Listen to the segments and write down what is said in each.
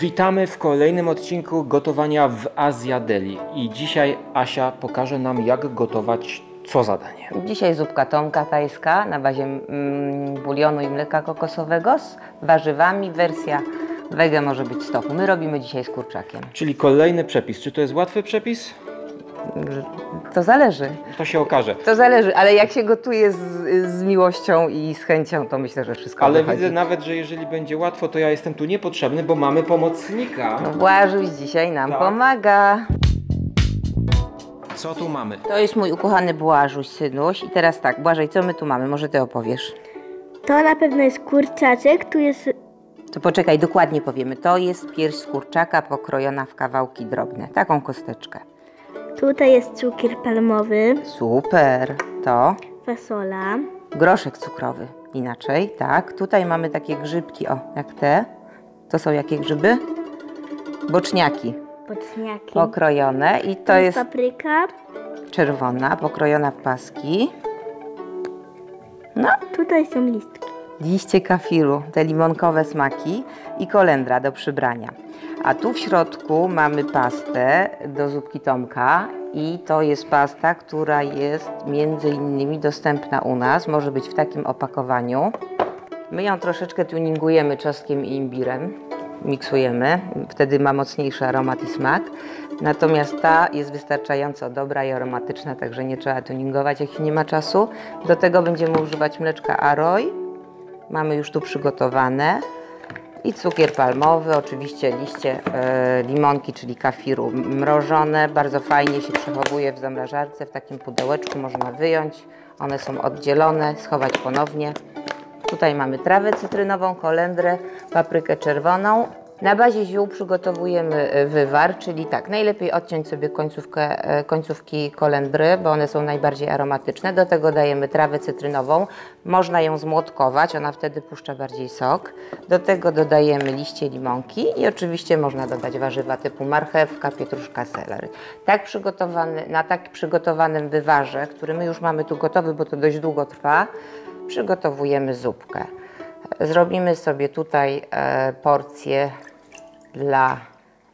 Witamy w kolejnym odcinku gotowania w Asia Deli i dzisiaj Asia pokaże nam, jak gotować co zadanie. Dzisiaj zupka tomka tajska na bazie bulionu i mleka kokosowego z warzywami, wersja wege może być z tofu. My robimy dzisiaj z kurczakiem. Czyli kolejny przepis. Czy to jest łatwy przepis? To zależy. To się okaże. To zależy, ale jak się gotuje z miłością i z chęcią, to myślę, że wszystko wychodzi. Ale widzę nawet, że jeżeli będzie łatwo, to ja jestem tu niepotrzebny, bo mamy pomocnika. No, Błażuś dzisiaj nam pomaga. Co tu mamy? To jest mój ukochany Błażuś, synuś. I teraz tak, Błażej, co my tu mamy? Może ty opowiesz. To na pewno jest kurczaczek, tu jest... To poczekaj, dokładnie powiemy. To jest pierś z kurczaka pokrojona w kawałki drobne. Taką kosteczkę. Tutaj jest cukier palmowy. Super. To? Fasola. Groszek cukrowy. Inaczej, tak. Tutaj mamy takie grzybki, o, jak te. To są jakie grzyby? Boczniaki. Boczniaki. Pokrojone. I to jest papryka. Czerwona, pokrojona w paski. No. Tutaj są listki. Liście kafiru, te limonkowe smaki i kolendra do przybrania. A tu w środku mamy pastę do zupki Tomka i to jest pasta, która jest między innymi dostępna u nas, może być w takim opakowaniu. My ją troszeczkę tuningujemy czosnkiem i imbirem, miksujemy, wtedy ma mocniejszy aromat i smak. Natomiast ta jest wystarczająco dobra i aromatyczna, także nie trzeba tuningować, jak nie ma czasu. Do tego będziemy używać mleczka Aroy, mamy już tu przygotowane. I cukier palmowy, oczywiście liście limonki, czyli kafiru mrożone. Bardzo fajnie się przechowuje w zamrażarce, w takim pudełeczku można wyjąć. One są oddzielone, schować ponownie. Tutaj mamy trawę cytrynową, kolendrę, paprykę czerwoną. Na bazie ziół przygotowujemy wywar, czyli tak, najlepiej odciąć sobie końcówki kolendry, bo one są najbardziej aromatyczne. Do tego dajemy trawę cytrynową, można ją zmłotkować, ona wtedy puszcza bardziej sok. Do tego dodajemy liście limonki i oczywiście można dodać warzywa typu marchewka, pietruszka, selery. Na tak przygotowanym wywarze, który my już mamy tu gotowy, bo to dość długo trwa, przygotowujemy zupkę. Zrobimy sobie tutaj porcję dla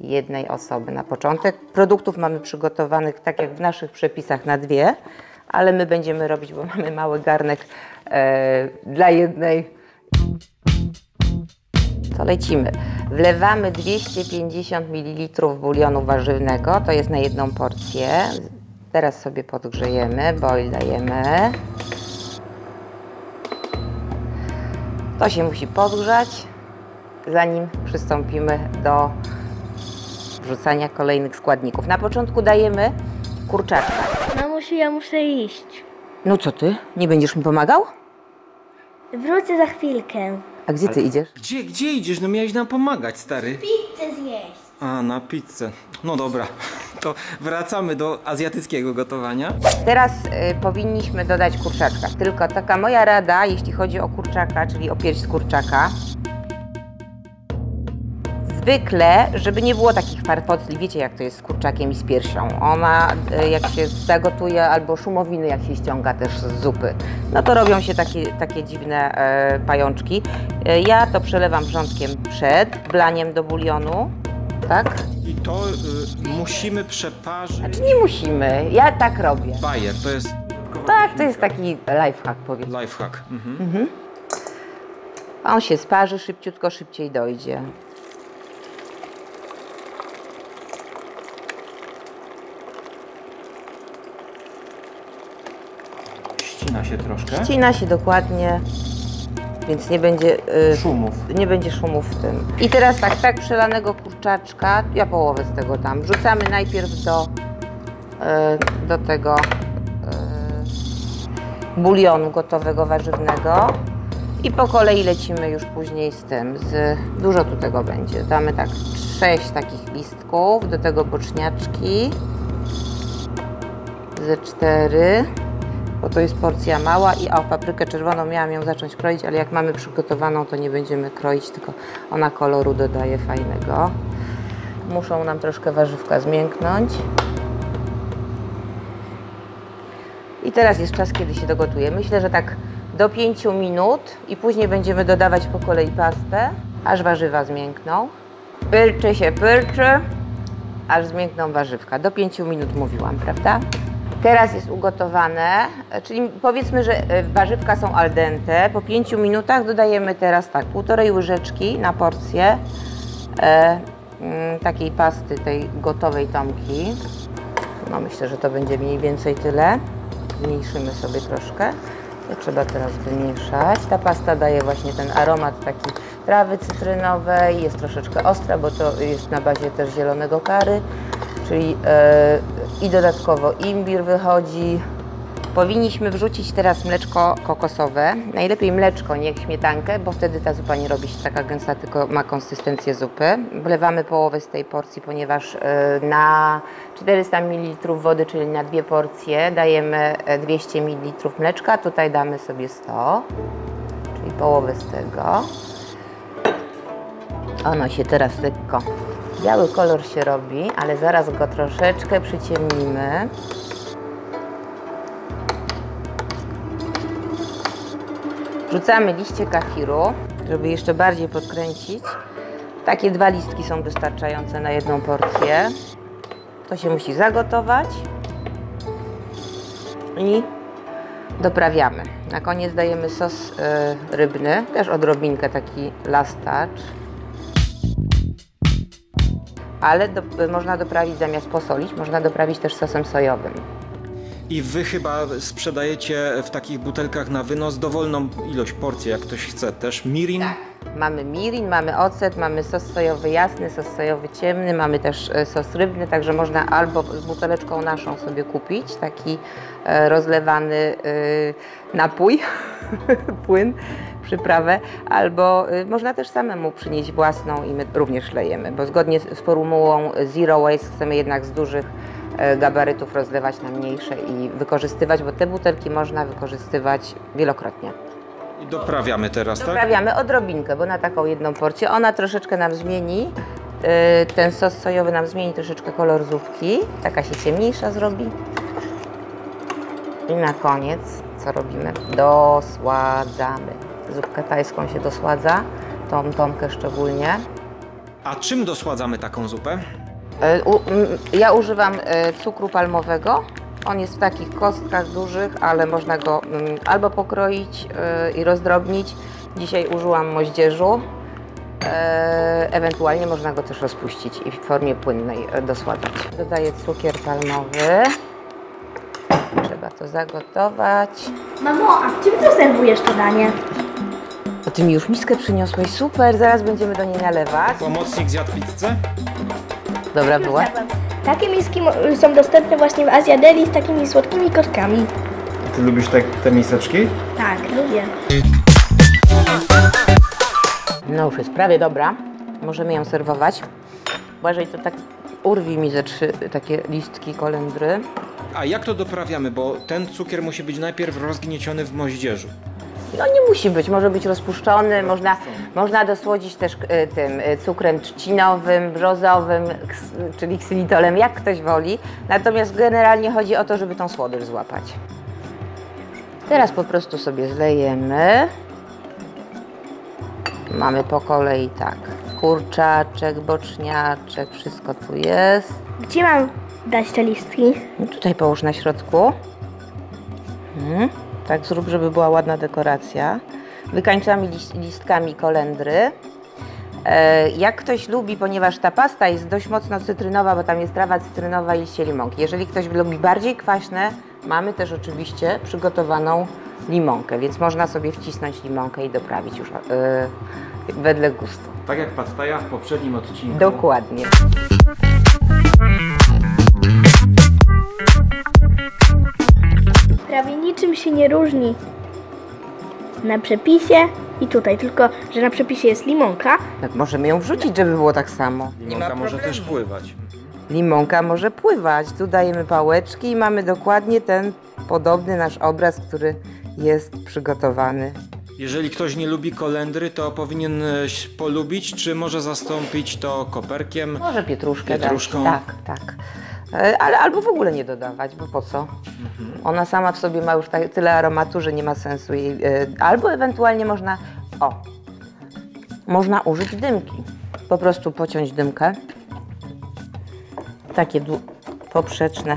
jednej osoby na początek. Produktów mamy przygotowanych, tak jak w naszych przepisach, na dwie, ale my będziemy robić, bo mamy mały garnek dla jednej. To lecimy. Wlewamy 250 ml bulionu warzywnego, to jest na jedną porcję. Teraz sobie podgrzejemy, boil dajemy. To się musi podgrzać, zanim przystąpimy do wrzucania kolejnych składników. Na początku dajemy kurczaczka. Mamusiu, ja muszę iść. No co ty? Nie będziesz mi pomagał? Wrócę za chwilkę. A gdzie ty idziesz? Gdzie idziesz? No miałeś nam pomagać, stary. Pizzę zjeść. A, na pizzę. No dobra, to wracamy do azjatyckiego gotowania. Teraz powinniśmy dodać kurczaczka. Tylko taka moja rada, jeśli chodzi o kurczaka, czyli o pierś z kurczaka. Zwykle, żeby nie było takich farfocli, wiecie jak to jest z kurczakiem i z piersią. Ona jak się zagotuje, albo szumowiny jak się ściąga też z zupy. No to robią się takie dziwne pajączki. Ja to przelewam wrzątkiem przed blaniem do bulionu. Tak? I to musimy przeparzyć. Znaczy nie musimy, ja tak robię. Bajer, to jest... Tak, to jest taki lifehack, powiedzmy. Lifehack. Mhm. On się sparzy szybciutko, szybciej dojdzie. Ścina się troszkę. Ścina się dokładnie. Więc nie będzie szumów. Nie będzie szumów w tym. I teraz tak przelanego kurczaczka, ja połowę z tego tam wrzucamy najpierw do tego bulionu gotowego warzywnego i po kolei lecimy już później z tym. Dużo tu tego będzie. Damy tak 6 takich listków, do tego boczniaczki ze 4. Bo to jest porcja mała i paprykę czerwoną miałam ją zacząć kroić, ale jak mamy przygotowaną, to nie będziemy kroić, tylko ona koloru dodaje fajnego. Muszą nam troszkę warzywka zmięknąć. I teraz jest czas, kiedy się dogotuje. Myślę, że tak do 5 minut i później będziemy dodawać po kolei pastę, aż warzywa zmiękną. Pyrczy się, pyrczy, aż zmiękną warzywka. Do 5 minut mówiłam, prawda? Teraz jest ugotowane, czyli powiedzmy, że warzywka są al dente. Po 5 minutach dodajemy teraz tak, 1,5 łyżeczki na porcję takiej pasty, tej gotowej tomki. No myślę, że to będzie mniej więcej tyle. Zmniejszymy sobie troszkę. To trzeba teraz wymieszać. Ta pasta daje właśnie ten aromat taki trawy cytrynowej. Jest troszeczkę ostra, bo to jest na bazie też zielonego curry. Czyli i dodatkowo imbir wychodzi. Powinniśmy wrzucić teraz mleczko kokosowe. Najlepiej mleczko, nie śmietankę, bo wtedy ta zupa nie robi się taka gęsta, tylko ma konsystencję zupy. Wlewamy połowę z tej porcji, ponieważ na 400 ml wody, czyli na 2 porcje, dajemy 200 ml mleczka. Tutaj damy sobie 100, czyli połowę z tego. Ono się teraz lekko... biały kolor się robi, ale zaraz go troszeczkę przyciemnimy. Wrzucamy liście kafiru, żeby jeszcze bardziej podkręcić. Takie 2 listki są wystarczające na 1 porcję. To się musi zagotować. I doprawiamy. Na koniec dajemy sos rybny, też odrobinkę, taki lastacz. Ale można doprawić, zamiast posolić, można doprawić też sosem sojowym. I wy chyba sprzedajecie w takich butelkach na wynos dowolną ilość porcji, jak ktoś chce. Też mirin? Tak. Mamy mirin, mamy ocet, mamy sos sojowy jasny, sos sojowy ciemny, mamy też sos rybny, także można albo z buteleczką naszą sobie kupić taki rozlewany napój, płyn, przyprawę, albo można też samemu przynieść własną i my również lejemy, bo zgodnie z formułą Zero Waste chcemy jednak z dużych gabarytów rozlewać na mniejsze i wykorzystywać, bo te butelki można wykorzystywać wielokrotnie. I doprawiamy teraz, tak? Doprawiamy odrobinkę, bo na taką 1 porcję. Ona troszeczkę nam zmieni, ten sos sojowy nam zmieni troszeczkę kolor zupki, taka się ciemniejsza zrobi. I na koniec co robimy? Dosładzamy. Zupkę tajską się dosładza, tą tomkę szczególnie. A czym dosładzamy taką zupę? Ja używam cukru palmowego. On jest w takich kostkach dużych, ale można go albo pokroić i rozdrobnić. Dzisiaj użyłam moździerzu. Ewentualnie można go też rozpuścić i w formie płynnej dosładzać. Dodaję cukier palmowy. Trzeba to zagotować. Mamo, a czym zaserwujesz to danie? O, ty mi już miskę przyniosłeś, super, zaraz będziemy do niej nalewać. Pomocnik zjadł pizzę? Dobra była? Takie miski są dostępne właśnie w Asia Deli z takimi słodkimi kostkami. Ty lubisz te miseczki? Tak, lubię. No już jest prawie dobra, możemy ją serwować. Uważaj, to tak urwi mi ze 3 takie listki kolendry. A jak to doprawiamy, bo ten cukier musi być najpierw rozgnieciony w moździerzu. No nie musi być, może być rozpuszczony, można dosłodzić też tym cukrem trzcinowym, brzozowym, czyli ksylitolem, jak ktoś woli. Natomiast generalnie chodzi o to, żeby tą słodycz złapać. Teraz po prostu sobie zlejemy. Mamy po kolei tak, kurczaczek, boczniaczek, wszystko tu jest. Gdzie mam dać te listki? No tutaj połóż na środku. Tak zrób, żeby była ładna dekoracja. Wykańczamy listkami kolendry. Jak ktoś lubi, ponieważ ta pasta jest dość mocno cytrynowa, bo tam jest trawa cytrynowa i liście limonki. Jeżeli ktoś lubi bardziej kwaśne, mamy też oczywiście przygotowaną limonkę, więc można sobie wcisnąć limonkę i doprawić już wedle gustu. Tak jak Pad Thai'a w poprzednim odcinku. Dokładnie. Prawie niczym się nie różni na przepisie i tutaj, tylko że na przepisie jest limonka. Tak, możemy ją wrzucić, żeby było tak samo. Limonka może też pływać. Limonka może pływać. Tu dajemy pałeczki i mamy dokładnie ten podobny nasz obraz, który jest przygotowany. Jeżeli ktoś nie lubi kolendry, to powinien polubić, czy może zastąpić to koperkiem? Może pietruszką. Tak. Ale albo w ogóle nie dodawać, bo po co? Ona sama w sobie ma już tyle aromatu, że nie ma sensu jej. Albo ewentualnie można użyć dymki. po prostu pociąć dymkę. Takie poprzeczne.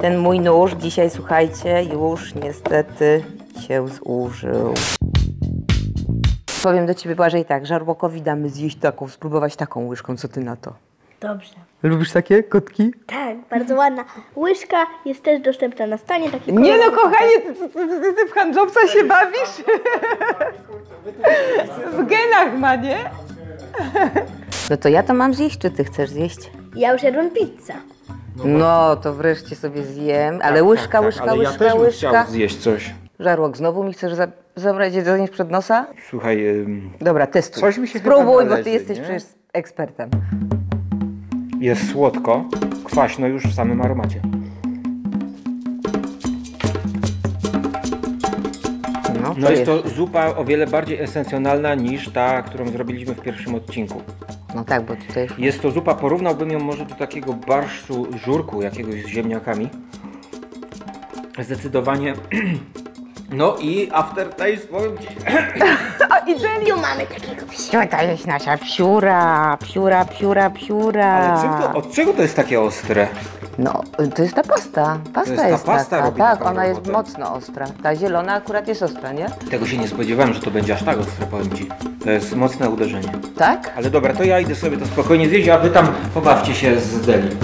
Ten mój nóż dzisiaj, słuchajcie, już niestety się zużył. Powiem do ciebie, Błażej, tak, żarłokowi damy zjeść taką, spróbować taką łyżką, co ty na to? Dobrze. Lubisz takie kotki? Tak, bardzo ładna. Łyżka jest też dostępna na stronie. Nie no, kochanie, ty w handlowca się bawisz? W genach ma, nie? No to ja to mam zjeść, czy ty chcesz zjeść? Ja już jadłam pizzę. No, to wreszcie sobie zjem, ale łyżka, łyżka, łyżka, ja też łyżka. Chciałam zjeść coś. Żarłok, znowu mi chcesz zabrać jedzenie przed nosa? Słuchaj... Dobra, testuj. Coś mi się spróbuj, należy, bo ty jesteś, nie? Przecież ekspertem. Jest słodko, kwaśno już w samym aromacie. No jest to zupa o wiele bardziej esencjonalna niż ta, którą zrobiliśmy w pierwszym odcinku. No tak, bo tutaj... Jest to zupa, porównałbym ją może do takiego barszczu żurku jakiegoś z ziemniakami. Zdecydowanie... No i aftertaste, powiem ci... I tu mamy takiego psiura. To jest nasza pióra, pióra, pióra, pióra. Ale czym to, od czego to jest takie ostre? No, to jest ta pasta. Pasta to jest ta pasta taka, tak, ona jest mocno ostra. Ta zielona akurat jest ostra, nie? Tego się nie spodziewałem, że to będzie aż tak ostre, powiem ci. To jest mocne uderzenie. Tak? Ale dobra, to ja idę sobie to spokojnie zjeść, a wy tam pobawcie się z deli.